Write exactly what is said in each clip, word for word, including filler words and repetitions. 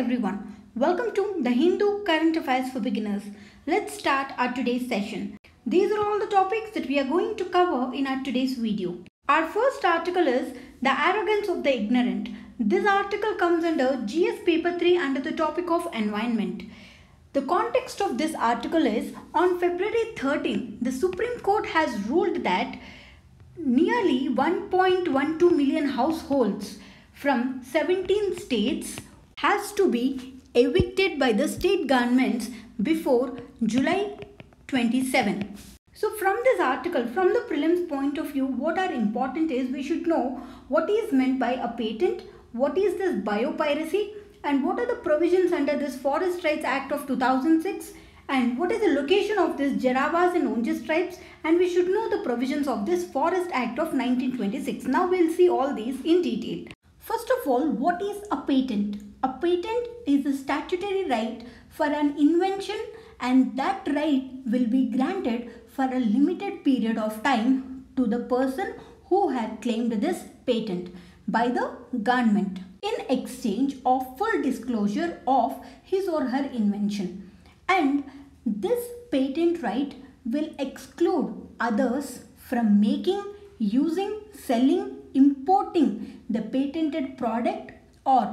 everyone. Welcome to the Hindu current affairs for beginners. Let's start our today's session. These are all the topics that we are going to cover in our today's video. Our first article is The Arrogance of the Ignorant. This article comes under G S paper three under the topic of environment. The context of this article is on February thirteenth, the Supreme Court has ruled that nearly one point one two million households from seventeen states has to be evicted by the state governments before July twenty-seven. So from this article, from the prelims point of view, what are important is we should know what is meant by a patent, what is this biopiracy, and what are the provisions under this Forest Rights Act of two thousand six, and what is the location of this Jarawas and Onge tribes, and we should know the provisions of this Forest Act of nineteen twenty-six. Now we'll see all these in detail. First of all, what is a patent? A patent is a statutory right for an invention, and that right will be granted for a limited period of time to the person who had claimed this patent by the government in exchange of full disclosure of his or her invention. And this patent right will exclude others from making, using, selling, importing the patented product or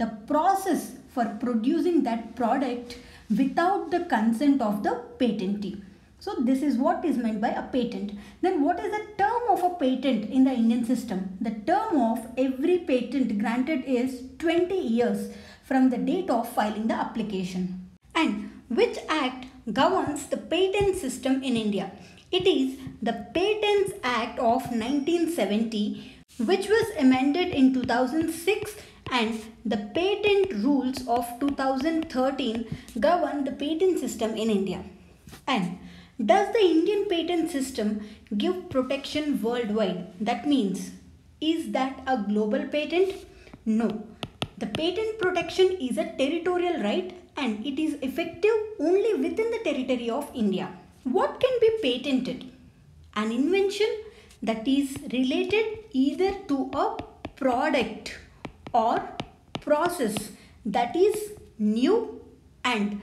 the process for producing that product without the consent of the patentee. So this is what is meant by a patent. Then what is the term of a patent in the Indian system? The term of every patent granted is twenty years from the date of filing the application. And which act governs the patent system in India? It is the Patents Act of nineteen seventy, which was amended in two thousand six, and the patent rules of two thousand thirteen govern the patent system in India. And does the Indian patent system give protection worldwide? That means, is that a global patent? No. The patent protection is a territorial right and it is effective only within the territory of India. What can be patented? An invention that is related either to a product or process that is new and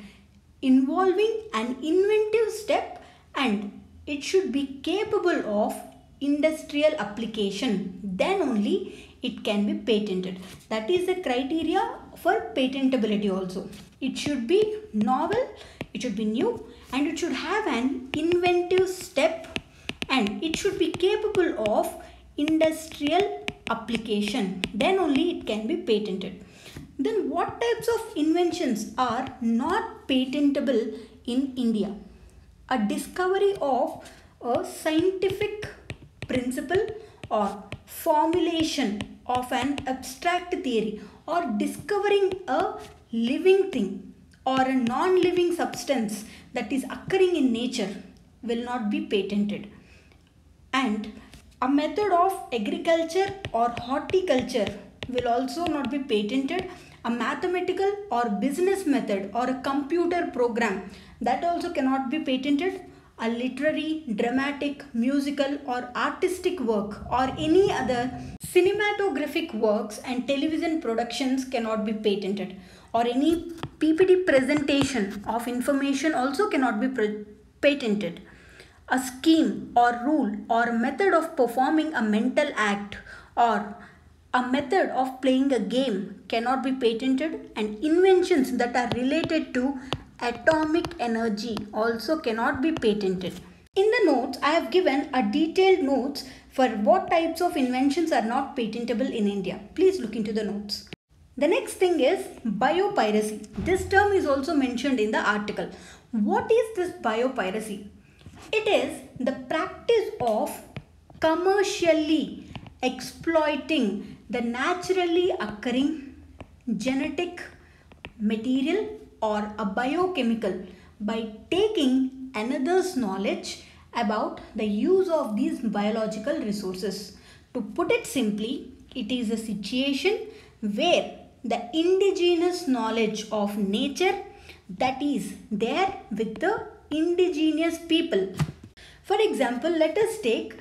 involving an inventive step, and it should be capable of industrial application. Then only it can be patented. That is the criteria for patentability also. It should be novel, it should be new, and it should have an inventive step, and it should be capable of industrial application. Then only it can be patented. Then what types of inventions are not patentable in India? A discovery of a scientific principle or formulation of an abstract theory, or discovering a living thing or a non-living substance that is occurring in nature will not be patented. And a method of agriculture or horticulture will also not be patented. A mathematical or business method or a computer program, that also cannot be patented. A literary, dramatic, musical or artistic work or any other cinematographic works and television productions cannot be patented. Or any P P T presentation of information also cannot be patented. A scheme or rule or method of performing a mental act or a method of playing a game cannot be patented, and inventions that are related to atomic energy also cannot be patented. In the notes, I have given a detailed notes for what types of inventions are not patentable in India. Please look into the notes. The next thing is biopiracy. This term is also mentioned in the article. What is this biopiracy? It is the practice of commercially exploiting the naturally occurring genetic material or a biochemical by taking another's knowledge about the use of these biological resources. To put it simply, it is a situation where the indigenous knowledge of nature that is there with the indigenous people. For example, let us take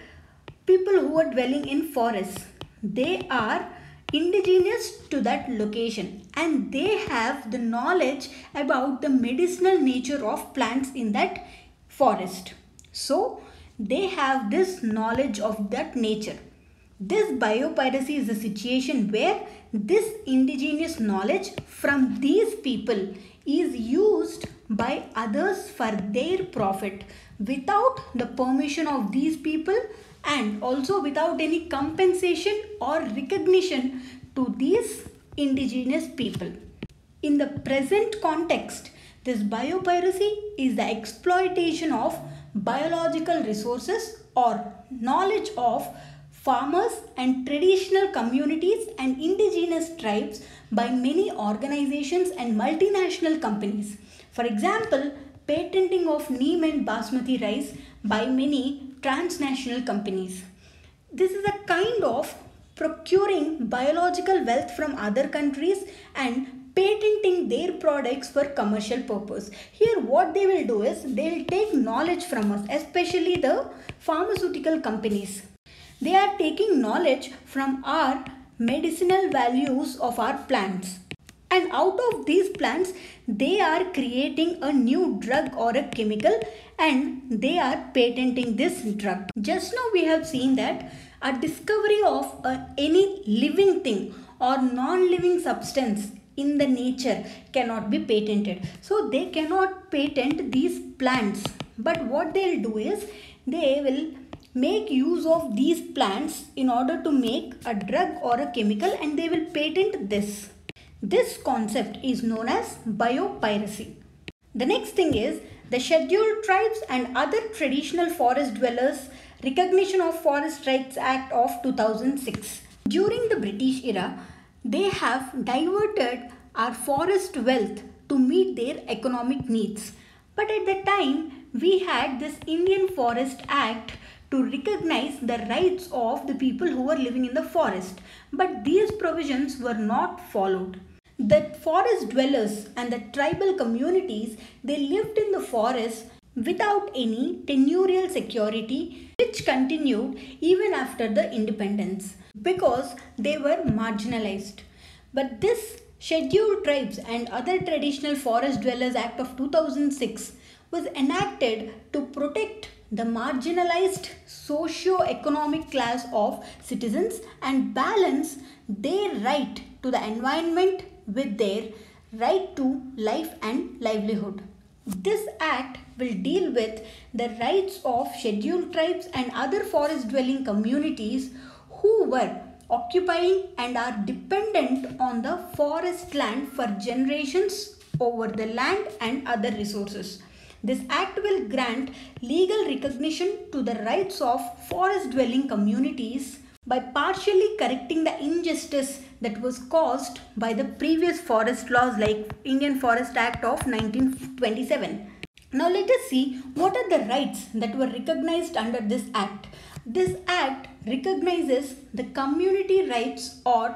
people who are dwelling in forests. They are indigenous to that location, and they have the knowledge about the medicinal nature of plants in that forest. So they have this knowledge of that nature. This biopiracy is a situation where this indigenous knowledge from these people is used by others for their profit without the permission of these people and also without any compensation or recognition to these indigenous people. In the present context, this biopiracy is the exploitation of biological resources or knowledge of farmers and traditional communities and indigenous tribes by many organizations and multinational companies. For example, patenting of neem and basmati rice by many transnational companies. This is a kind of procuring biological wealth from other countries and patenting their products for commercial purpose. Here what they will do is they will take knowledge from us, especially the pharmaceutical companies. They are taking knowledge from our medicinal values of our plants. And out of these plants, they are creating a new drug or a chemical and they are patenting this drug. Just now we have seen that a discovery of a, any living thing or non-living substance in the nature cannot be patented. So they cannot patent these plants. But what they will do is they will make use of these plants in order to make a drug or a chemical and they will patent this. This concept is known as biopiracy. The next thing is the scheduled tribes and other traditional forest dwellers recognition of Forest Rights Act of two thousand six. During the British era, they have diverted our forest wealth to meet their economic needs. But at the time, we had this Indian Forest Act to recognize the rights of the people who were living in the forest. But these provisions were not followed. The forest dwellers and the tribal communities, they lived in the forest without any tenurial security, which continued even after the independence because they were marginalized. But this Scheduled Tribes and Other Traditional Forest Dwellers Act of two thousand six was enacted to protect the marginalized socio-economic class of citizens and balance their right to the environment with their right to life and livelihood. This act will deal with the rights of scheduled tribes and other forest dwelling communities who were occupying and are dependent on the forest land for generations over the land and other resources. This act will grant legal recognition to the rights of forest dwelling communities by partially correcting the injustice that was caused by the previous forest laws like Indian Forest Act of nineteen twenty-seven. Now let us see what are the rights that were recognized under this act. This act recognizes the community rights or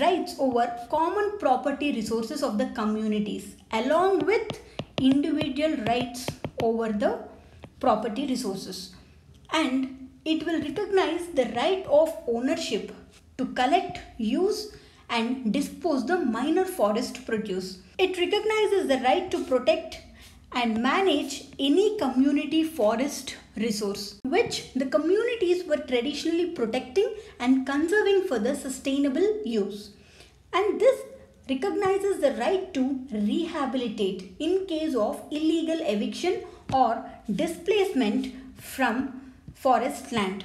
rights over common property resources of the communities along with individual rights over the property resources, and it will recognize the right of ownership to collect, use and dispose the minor forest produce. It recognizes the right to protect and manage any community forest resource which the communities were traditionally protecting and conserving for the sustainable use, and this recognizes the right to rehabilitate in case of illegal eviction or displacement from forest land.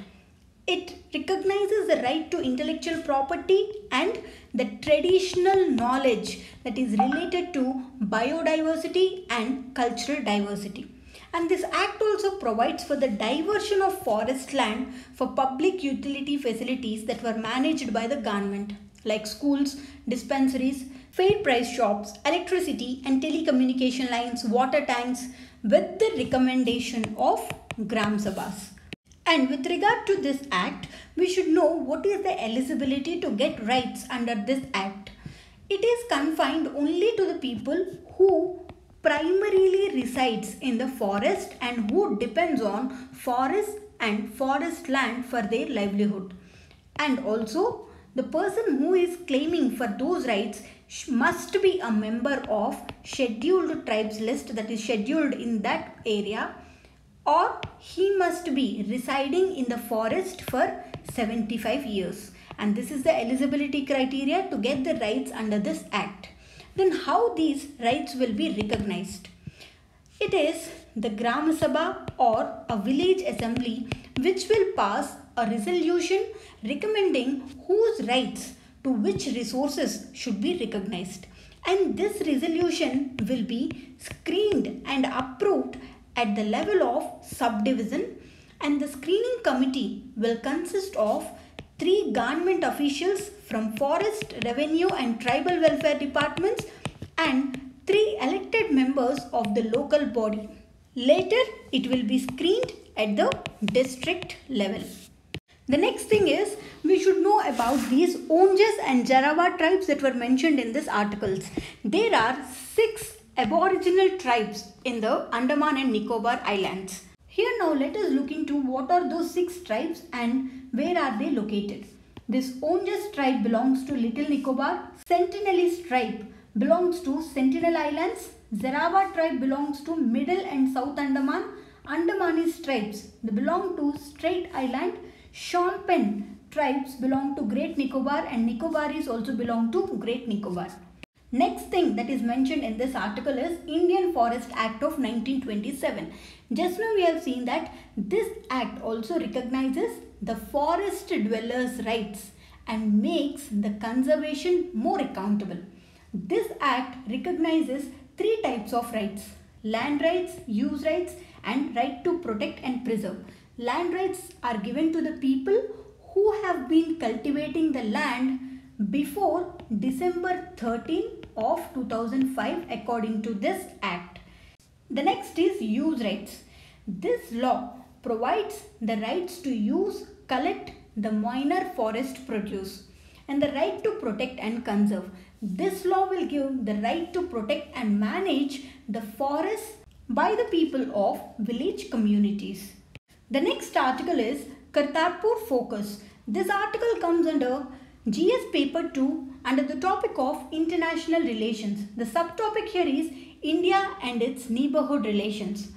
It recognizes the right to intellectual property and the traditional knowledge that is related to biodiversity and cultural diversity. And this act also provides for the diversion of forest land for public utility facilities that were managed by the government, like schools, dispensaries, fair price shops, electricity and telecommunication lines, water tanks, with the recommendation of Gram Sabhas. And with regard to this act, we should know what is the eligibility to get rights under this act. It is confined only to the people who primarily resides in the forest and who depends on forest and forest land for their livelihood. And also The person who is claiming for those rights must be a member of scheduled tribes list, that is scheduled in that area, or he must be residing in the forest for seventy-five years. And this is the eligibility criteria to get the rights under this act. Then how these rights will be recognized? It is the Gram Sabha or a village assembly which will pass a resolution recommending whose rights to which resources should be recognized. And this resolution will be screened and approved at the level of subdivision, and the screening committee will consist of three government officials from Forest, Revenue and Tribal Welfare departments and three elected members of the local body. Later, it will be screened at the district level. The next thing is, we should know about these Onges and Jarawa tribes that were mentioned in these articles. There are six aboriginal tribes in the Andaman and Nicobar Islands. Here now let us look into what are those six tribes and where are they located. This Onges tribe belongs to Little Nicobar, Sentinelese tribe belongs to Sentinel Islands, Jarawa tribe belongs to Middle and South Andaman, Andamanese tribes they belong to Strait Island, Shompen tribes belong to Great Nicobar, and Nicobaris also belong to Great Nicobar. Next thing that is mentioned in this article is Indian Forest Act of nineteen twenty-seven. Just now we have seen that this act also recognizes the forest dwellers' rights and makes the conservation more accountable. This act recognizes three types of rights: land rights, use rights and right to protect and preserve. Land rights are given to the people who have been cultivating the land before December thirteenth of two thousand five according to this act. The next is use rights. This law provides the rights to use, collect the minor forest produce and the right to protect and conserve. This law will give the right to protect and manage the forests by the people of village communities. The next article is Kartarpur Focus. This article comes under G S paper two under the topic of international relations. The subtopic here is India and its neighborhood relations.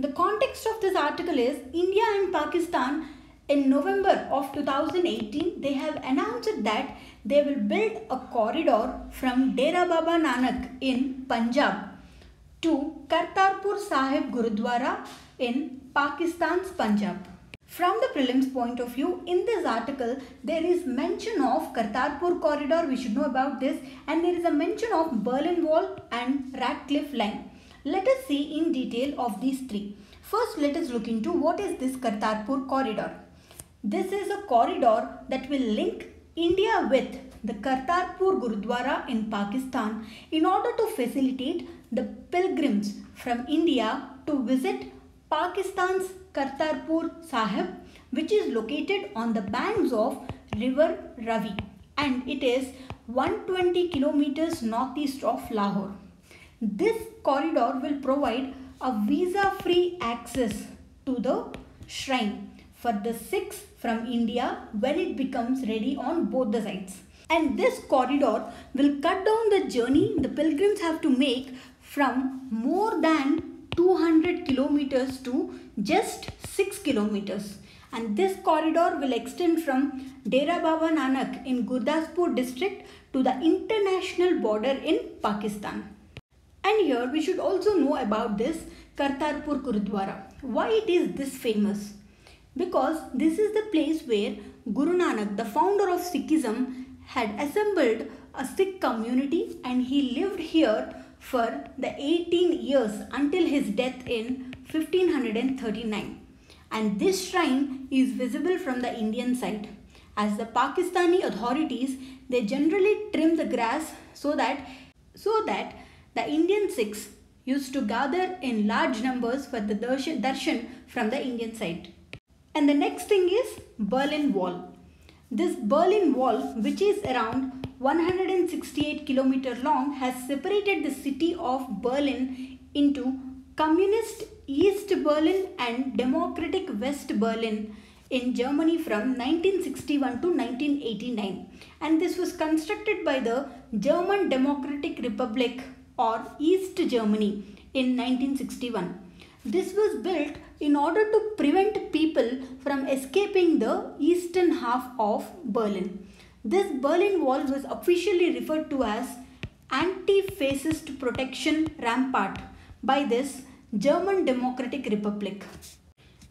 The context of this article is India and Pakistan in November of two thousand eighteen. They have announced that they will build a corridor from Dera Baba Nanak in Punjab to Kartarpur Sahib Gurudwara in Pakistan's Punjab. From the prelims point of view, in this article, there is mention of Kartarpur corridor, we should know about this, and there is a mention of Berlin Wall and Radcliffe Line. Let us see in detail of these three. First, let us look into what is this Kartarpur corridor. This is a corridor that will link India with the Kartarpur Gurudwara in Pakistan in order to facilitate the pilgrims from India to visit Pakistan's Kartarpur Sahib, which is located on the banks of river Ravi, and it is one hundred twenty kilometers northeast of Lahore. This corridor will provide a visa-free access to the shrine for the Sikhs from India when it becomes ready on both the sides. And this corridor will cut down the journey the pilgrims have to make from more than two hundred kilometers to just six kilometers, and this corridor will extend from Dera Baba Nanak in Gurdaspur district to the international border in Pakistan. And here we should also know about this Kartarpur Gurudwara. Why it is this famous? Because this is the place where Guru Nanak, the founder of Sikhism, had assembled a Sikh community, and he lived here for the eighteen years until his death in fifteen thirty-nine, and this shrine is visible from the Indian side. As the Pakistani authorities, they generally trim the grass so that so that the Indian Sikhs used to gather in large numbers for the darshan from the Indian side. And the next thing is Berlin Wall. This Berlin Wall, which is around one hundred sixty-eight kilometers long, has separated the city of Berlin into Communist East Berlin and Democratic West Berlin in Germany from nineteen sixty-one to nineteen eighty-nine, and this was constructed by the German Democratic Republic or East Germany in nineteen sixty-one. This was built in order to prevent people from escaping the eastern half of Berlin. This Berlin Wall was officially referred to as Anti-Fascist Protection Rampart by this German Democratic Republic.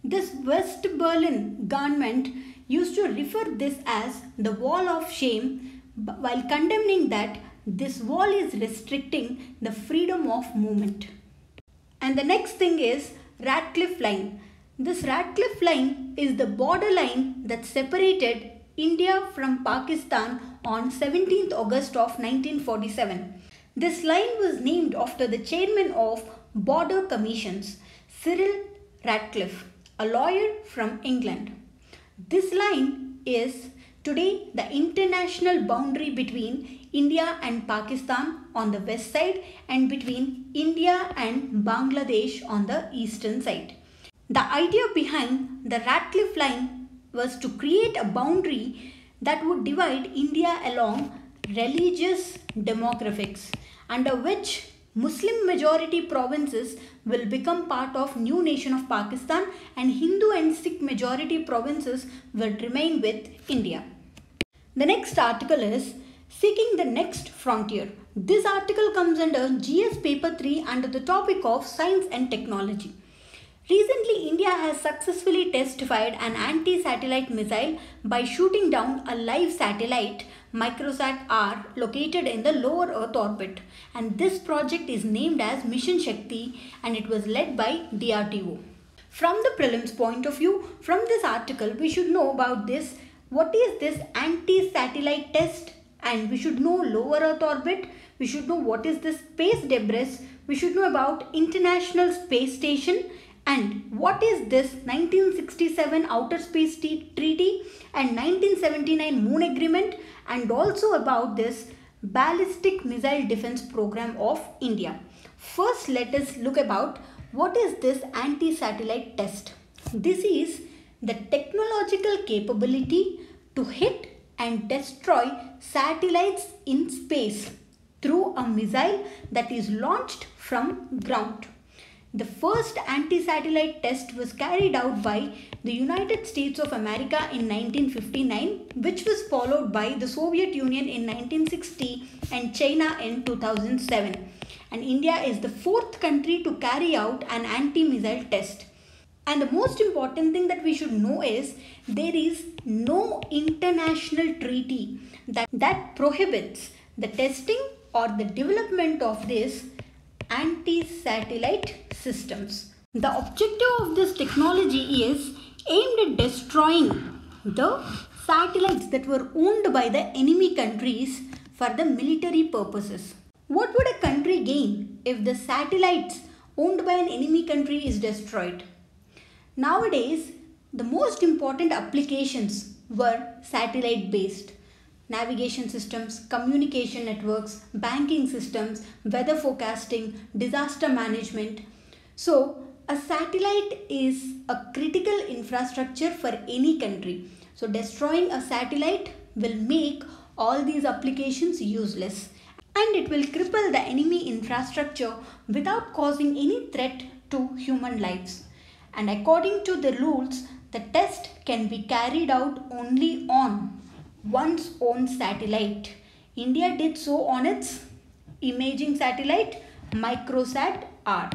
This West Berlin government used to refer this as the Wall of Shame while condemning that this wall is restricting the freedom of movement. And the next thing is Radcliffe Line. This Radcliffe Line is the borderline that separated India from Pakistan on seventeenth August of nineteen forty-seven. This line was named after the chairman of Border Commissions, Cyril Radcliffe, a lawyer from England. This line is today the international boundary between India and Pakistan on the west side and between India and Bangladesh on the eastern side. The idea behind the Radcliffe Line was to create a boundary that would divide India along religious demographics, under which Muslim majority provinces will become part of new nation of Pakistan and Hindu and Sikh majority provinces will remain with India. The next article is Seeking the Next Frontier. This article comes under G S paper three under the topic of Science and Technology. Recently, India has successfully test-fired an anti-satellite missile by shooting down a live satellite, Microsat R, located in the lower Earth orbit. And this project is named as Mission Shakti and it was led by D R D O. From the prelims point of view, from this article, we should know about this. What is this anti-satellite test? And we should know lower Earth orbit. We should know what is this space debris. We should know about International Space Station. And what is this nineteen sixty-seven Outer Space Treaty and nineteen seventy-nine Moon Agreement, and also about this Ballistic Missile Defense Program of India. First, let us look about what is this anti-satellite test. This is the technological capability to hit and destroy satellites in space through a missile that is launched from ground. The first anti-satellite test was carried out by the United States of America in nineteen fifty-nine, which was followed by the Soviet Union in nineteen sixty and China in two thousand seven. And India is the fourth country to carry out an anti-missile test. And the most important thing that we should know is there is no international treaty that, that prohibits the testing or the development of this anti-satellite systems. The objective of this technology is aimed at destroying the satellites that were owned by the enemy countries for the military purposes. What would a country gain if the satellites owned by an enemy country is destroyed? Nowadays, the most important applications were satellite based. Navigation systems, communication networks, banking systems, weather forecasting, disaster management. So, a satellite is a critical infrastructure for any country. So, destroying a satellite will make all these applications useless, and it will cripple the enemy infrastructure without causing any threat to human lives. And according to the rules, the test can be carried out only on one's own satellite. India did so on its imaging satellite Microsat R,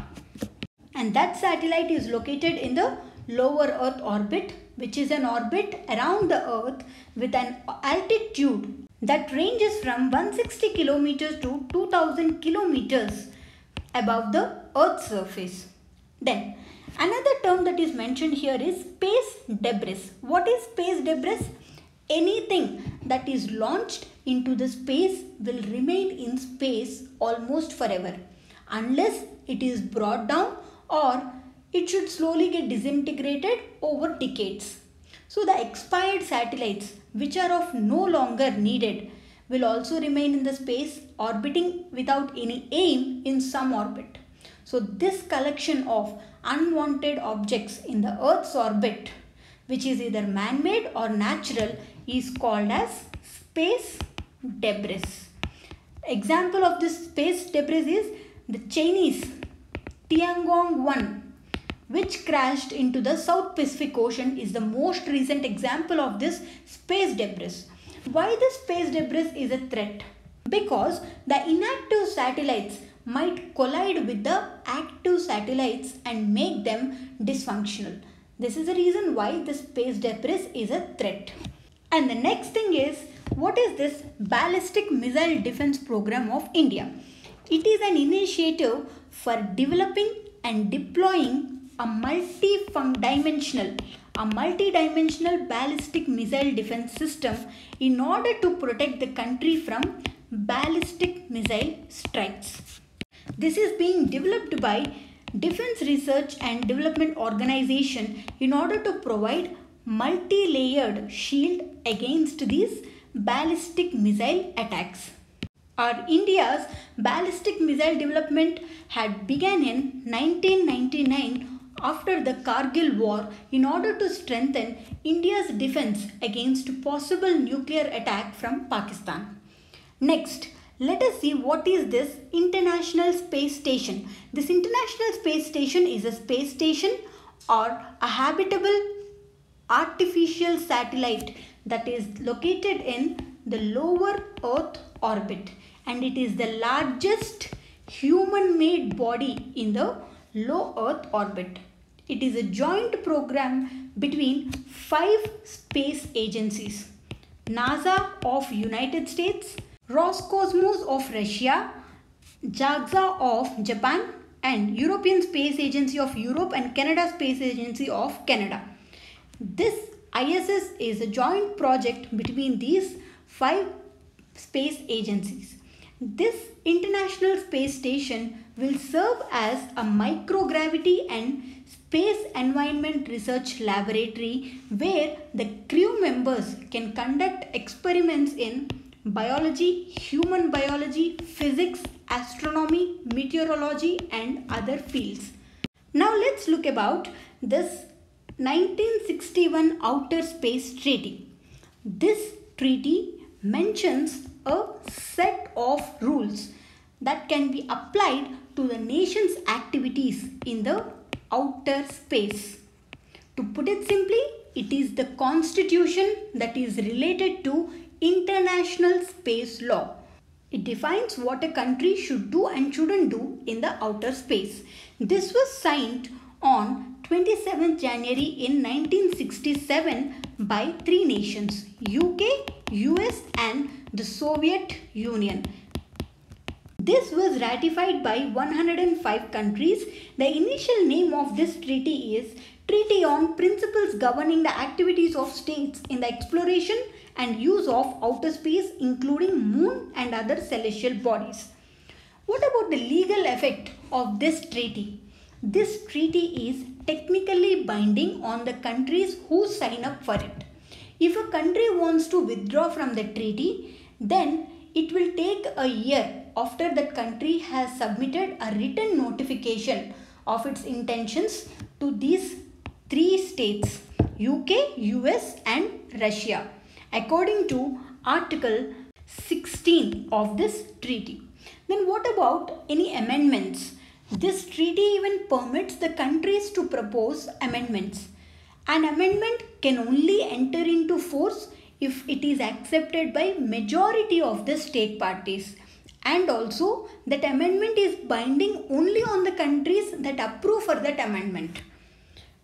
and that satellite is located in the lower Earth orbit, which is an orbit around the Earth with an altitude that ranges from one hundred sixty kilometers to two thousand kilometers above the Earth's surface. Then another term that is mentioned here is space debris. What is space debris? Anything that is launched into the space will remain in space almost forever unless it is brought down, or it should slowly get disintegrated over decades. So the expired satellites, which are of no longer needed, will also remain in the space, orbiting without any aim in some orbit. So this collection of unwanted objects in the Earth's orbit which is either man-made or natural, is called as space debris. Example of this space debris is the Chinese Tiangong one, which crashed into the South Pacific Ocean, is the most recent example of this space debris. Why the space debris is a threat? Because the inactive satellites might collide with the active satellites and make them dysfunctional. This is the reason why the space debris is a threat. And the next thing is, what is this Ballistic Missile Defense Program of India? It is an initiative for developing and deploying a multi-dimensional, a multi-dimensional ballistic missile defense system in order to protect the country from ballistic missile strikes. This is being developed by Defense Research and Development Organization in order to provide multi-layered shield against these ballistic missile attacks. Our India's ballistic missile development had begun in nineteen ninety-nine after the Kargil War in order to strengthen India's defense against possible nuclear attack from Pakistan. Next, let us see what is this International Space Station. This International Space Station is a space station or a habitable artificial satellite that is located in the lower Earth orbit, and it is the largest human-made body in the low Earth orbit. It is a joint program between five space agencies: NASA of United States, Roscosmos of Russia, JAXA of Japan, and European Space Agency of Europe and Canada Space Agency of Canada. This I S S is a joint project between these five space agencies. This International Space Station will serve as a microgravity and space environment research laboratory where the crew members can conduct experiments in biology, human biology, physics, astronomy, meteorology and other fields. Now let's look about this nineteen sixty-one Outer Space Treaty. This treaty mentions a set of rules that can be applied to the nation's activities in the outer space. To put it simply, it is the constitution that is related to international space law. It defines what a country should do and shouldn't do in the outer space. This was signed on twenty-seventh January in nineteen sixty-seven by three nations: U K, U S and the Soviet Union. This was ratified by one hundred five countries. The initial name of this treaty is Treaty on Principles Governing the Activities of States in the Exploration and Use of Outer Space, including Moon and other celestial bodies. What about the legal effect of this treaty? This treaty is technically binding on the countries who sign up for it. If a country wants to withdraw from the treaty, then it will take a year after that country has submitted a written notification of its intentions to these three states, U K, U S and Russia, according to Article sixteen of this treaty. Then what about any amendments? This treaty even permits the countries to propose amendments. An amendment can only enter into force if it is accepted by majority of the state parties, and also that amendment is binding only on the countries that approve for that amendment.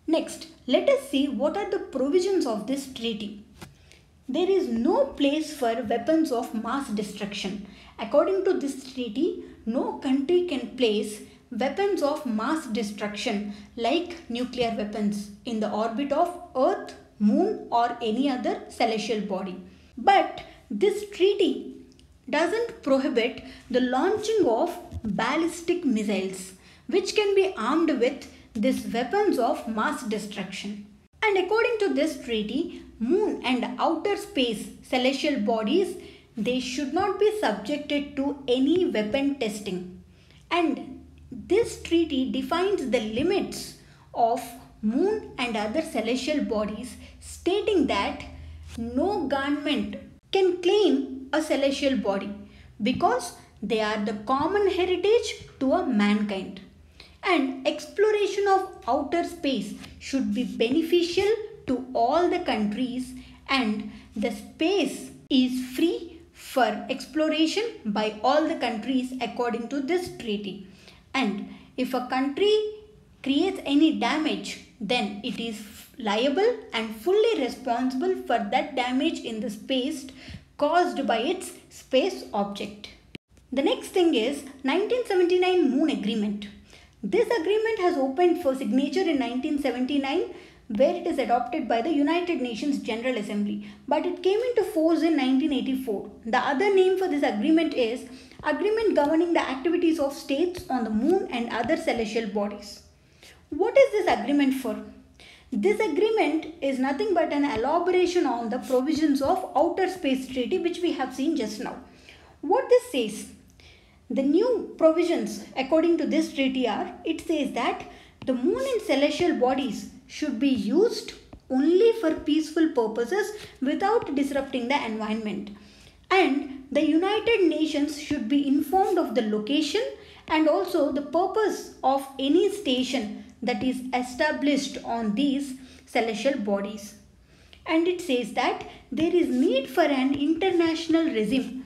Next, let us see what are the provisions of this treaty. There is no place for weapons of mass destruction. According to this treaty, no country can place weapons of mass destruction like nuclear weapons in the orbit of Earth, Moon or any other celestial body. But this treaty doesn't prohibit the launching of ballistic missiles, which can be armed with these weapons of mass destruction. And according to this treaty, Moon and outer space celestial bodies, they should not be subjected to any weapon testing. And this treaty defines the limits of moon and other celestial bodies, stating that no government can claim a celestial body because they are the common heritage to a mankind, and exploration of outer space should be beneficial to all the countries, and the space is free for exploration by all the countries according to this treaty. And if a country creates any damage, then it is liable and fully responsible for that damage in the space caused by its space object. The next thing is nineteen seventy-nine Moon Agreement. This agreement has opened for signature in nineteen seventy-nine, where it is adopted by the United Nations General Assembly, but it came into force in nineteen eighty-four. The other name for this agreement is Agreement Governing the Activities of States on the Moon and Other Celestial Bodies. What is this agreement for? This agreement is nothing but an elaboration on the provisions of Outer Space Treaty, which we have seen just now. What this says, the new provisions according to this treaty are, it says that the moon and celestial bodies should be used only for peaceful purposes without disrupting the environment, and the United Nations should be informed of the location and also the purpose of any station that is established on these celestial bodies. And it says that there is need for an international regime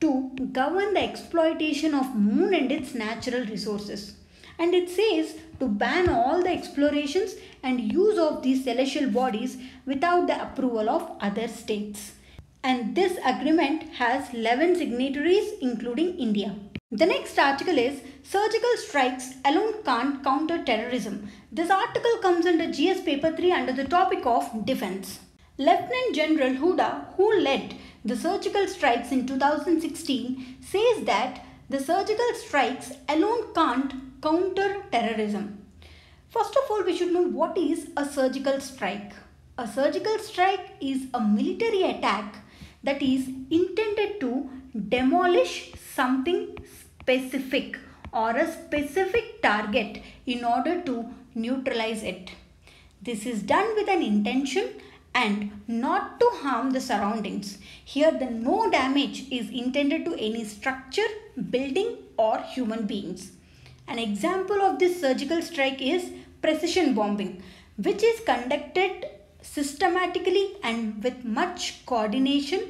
to govern the exploitation of moon and its natural resources. And it says to ban all the explorations and use of these celestial bodies without the approval of other states. And this agreement has eleven signatories, including India. The next article is Surgical Strikes Alone Can't Counter Terrorism. This article comes under G S Paper three under the topic of Defense. Lieutenant General Hooda, who led the surgical strikes in two thousand sixteen, says that the surgical strikes alone can't counter terrorism. First of all, we should know what is a surgical strike. A surgical strike is a military attack that is intended to demolish something specific or a specific target in order to neutralize it. This is done with an intention and not to harm the surroundings. Here the no damage is intended to any structure, building or human beings. An example of this surgical strike is precision bombing, which is conducted systematically and with much coordination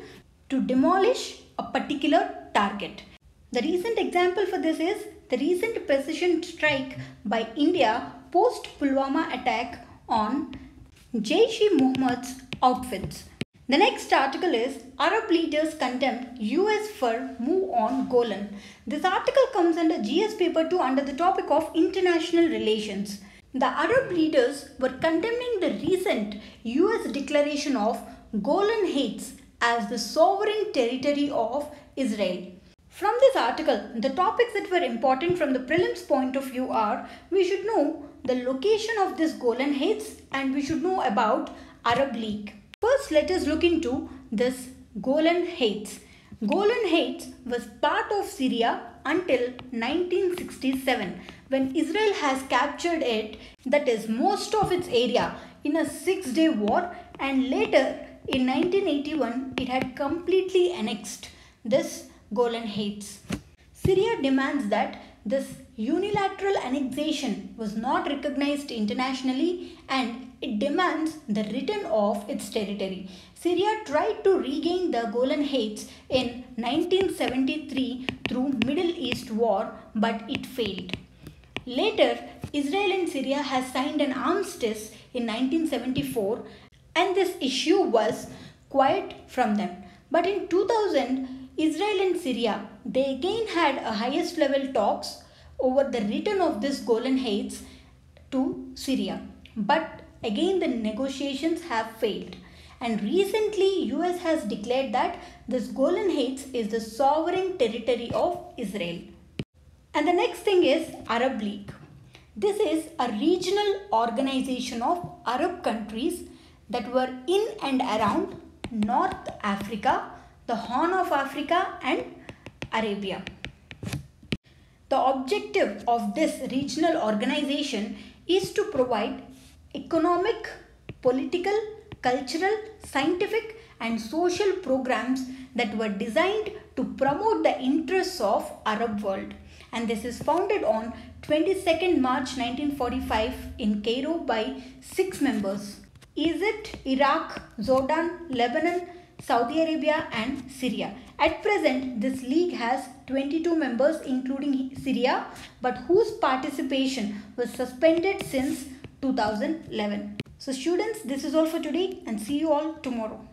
to demolish a particular target. The recent example for this is the recent precision strike by India post Pulwama attack on Jaish-e-Mohammed's outfits. The next article is Arab leaders condemn U S for move on Golan. This article comes under G S Paper two under the topic of international relations. The Arab leaders were condemning the recent U S declaration of Golan Heights as the sovereign territory of Israel. From this article, the topics that were important from the prelims point of view are, we should know the location of this Golan Heights and we should know about Arab League. First, let us look into this Golan Heights. Golan Heights was part of Syria until nineteen sixty-seven, when Israel has captured it, that is most of its area, in a six-day war, and later in nineteen eighty-one it had completely annexed this Golan Heights. Syria demands that this unilateral annexation was not recognized internationally and it demands the return of its territory. Syria tried to regain the Golan Heights in nineteen seventy-three through Middle East War, but it failed. Later, Israel and Syria has signed an armistice in nineteen seventy-four and this issue was quiet from them. But in two thousand, Israel and Syria, they again had a highest level talks over the return of this Golan Heights to Syria. But again the negotiations have failed. And recently U S has declared that this Golan Heights is the sovereign territory of Israel. And the next thing is Arab League. This is a regional organization of Arab countries that were in and around North Africa, the Horn of Africa and Arabia. The objective of this regional organization is to provide economic, political, cultural, scientific and social programs that were designed to promote the interests of Arab world. And this is founded on twenty-second March nineteen forty-five in Cairo by six members: Egypt, Iraq, Jordan, Lebanon, Saudi Arabia and Syria. At present, this league has twenty-two members including Syria, but whose participation was suspended since two thousand eleven. So students, this is all for today and see you all tomorrow.